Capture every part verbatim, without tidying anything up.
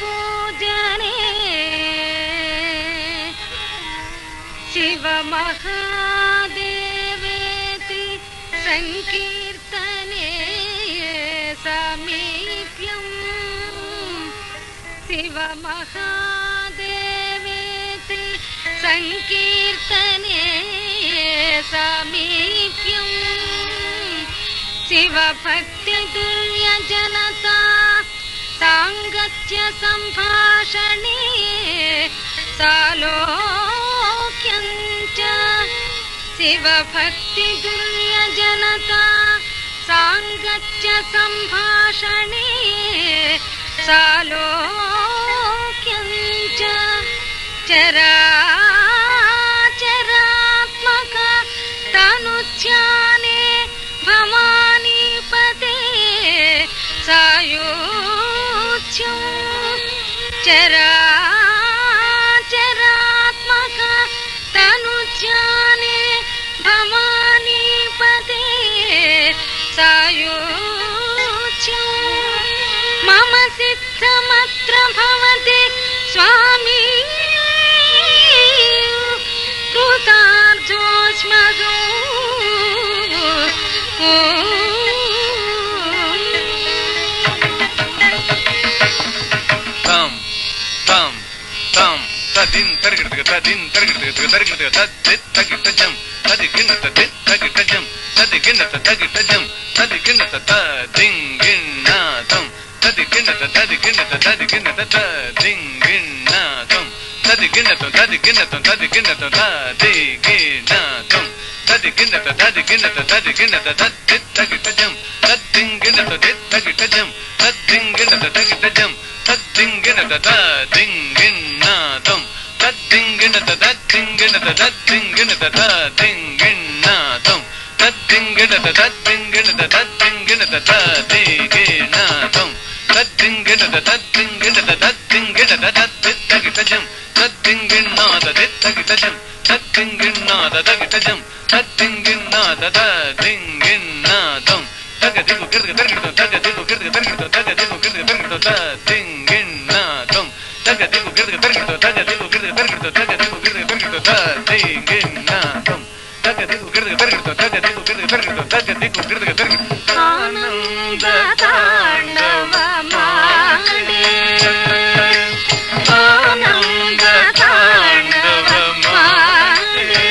पूजने शिव महादेवेति संकीर्तने समीप्यं शिव महादेवेति संकीर्तने समीप्यं शिव भक्ति तुल्य जनता सांगत्य संभाषणे सालोक्यञ्च शिव भक्ति तुल्य जनता सांगत्य संभाषणे सालोक्यञ्च चराचरात्मक तनुज्ञाने भवानी पते सायो चराचरात्मक तनुज्ञाने भवानी पते सायोच्यं मम सिद्धमत्र भवति स्वामी कृतार्थोऽस्म्यहं din targitga tadin targitga targitga tadit tagita jam tadigina tadit tagita jam tadigina tagita jam tadigina tadinginna tam tadigina tadinginna tadigina tadinginna tam tadigina tadinginna tadigina tadinginna tam tadigina tadinginna tadigina tadit tagita jam tadinginna tadit tagita jam tadinginna tagita jam tadinginna tadinginna tam tadinginna tadinginna tadinginna tadinginna tam tadinginna tadinginna tadinginna tadinginna tam tadinginna tadinginna tadinginna tadinginna tadinginna tadinginna tadinginna tadinginna tadinginna tadinginna tam tagadigu girdigu tagadigu tagadigu girdigu tagadigu tagadigu girdigu tagadigu tadinginna tam tagadigu girdigu tagadigu tagadigu girdigu tagadigu tagadigu girdigu tagadigu tadinginna tam tagadigu girdigu tagadigu tagadigu girdigu tagadigu tagadigu girdigu tagadigu ananda taandava maade ananda taandava maade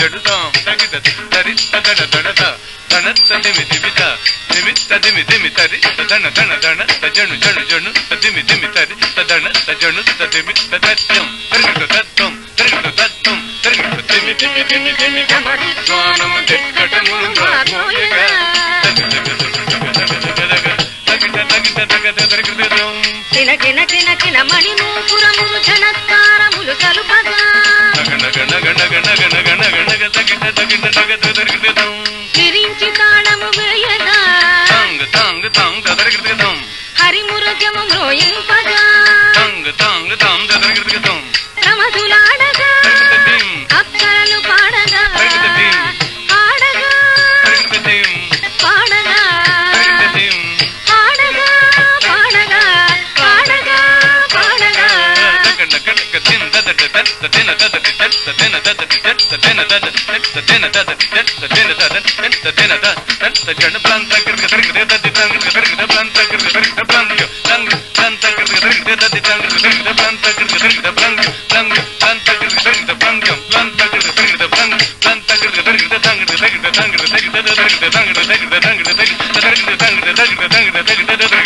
जडुदां तगिदत Tarit दड दणत धनत तदिमि दिमित दिमित तदिमि दिमि तरि तदन दन दन तजनु जनु जनु तदिमि दिमि तरि तदन तजनु तदिमि तदत्यं तरित तत्तं तरित तत्तं तरित दिमि दिमि दिमि दिमि गमरि त्वानं दिक्कट मुलुगा मोयगा तगित तगित तगद तरिकृतं किन किन किन किन मणिमू पुरमु जनत्कार मुलु सलुपगा गण गण गण गण गण गण तगिट तगिट तगत तरिकृतं तिरिंचि ताणमु वेयगा तांग तांग तांग तरिकृतं हरिमुरजमु रोयिंपगा तांग तांग तांग तरिकृतं रमधुलाडगा अप्सरनु पाडगा तरिकृतं पाडगा तरिकृतं पाडगा तरिकृतं पाडगा पाडगा पाडगा पाडगा गण गण गतिं ददत तत तेन तत tena tata tata tena tata tena tata tena tata tena tata tata jana pranta kirda kirda tata pranta kirda pranta kirda pranta tang pranta kirda kirda tata pranta kirda pranta kirda pranta tang pranta kirda kirda pranta pranta kirda pranta pranta kirda kirda tang kirda kirda tang kirda kirda tang kirda tang kirda tang kirda tang kirda tang kirda tang kirda tang kirda tang kirda tang kirda